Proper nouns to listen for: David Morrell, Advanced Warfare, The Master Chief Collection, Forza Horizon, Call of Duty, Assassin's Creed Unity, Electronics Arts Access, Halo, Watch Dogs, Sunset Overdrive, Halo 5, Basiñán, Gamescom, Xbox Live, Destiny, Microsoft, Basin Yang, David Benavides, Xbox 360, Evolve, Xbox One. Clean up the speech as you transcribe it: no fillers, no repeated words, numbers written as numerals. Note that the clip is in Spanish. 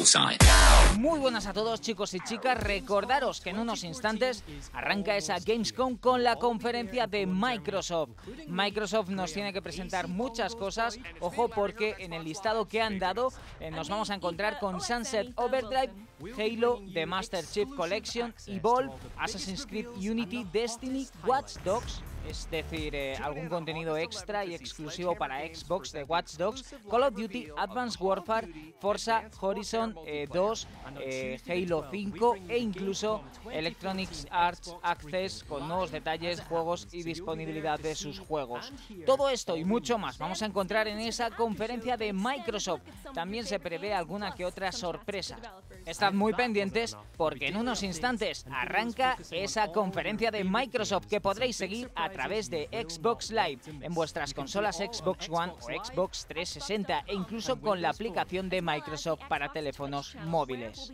Bullseye. Muy buenas a todos, chicos y chicas. Recordaros que en unos instantes arranca esa Gamescom con la conferencia de Microsoft. Microsoft nos tiene que presentar muchas cosas. Ojo, porque en el listado que han dado nos vamos a encontrar con Sunset Overdrive, Halo, The Master Chief Collection, Evolve, Assassin's Creed Unity, Destiny, Watch Dogs, es decir, algún contenido extra y exclusivo para Xbox de Watch Dogs, Call of Duty, Advanced Warfare, Forza Horizon 2, Halo 5 e incluso Electronics Arts Access con nuevos detalles, juegos y disponibilidad de sus juegos. Todo esto y mucho más vamos a encontrar en esa conferencia de Microsoft. También se prevé alguna que otra sorpresa. Estad muy pendientes porque en unos instantes arranca esa conferencia de Microsoft que podréis seguir a través de Xbox Live, en vuestras consolas Xbox One o Xbox 360 e incluso con la aplicación de Microsoft para teléfonos móviles.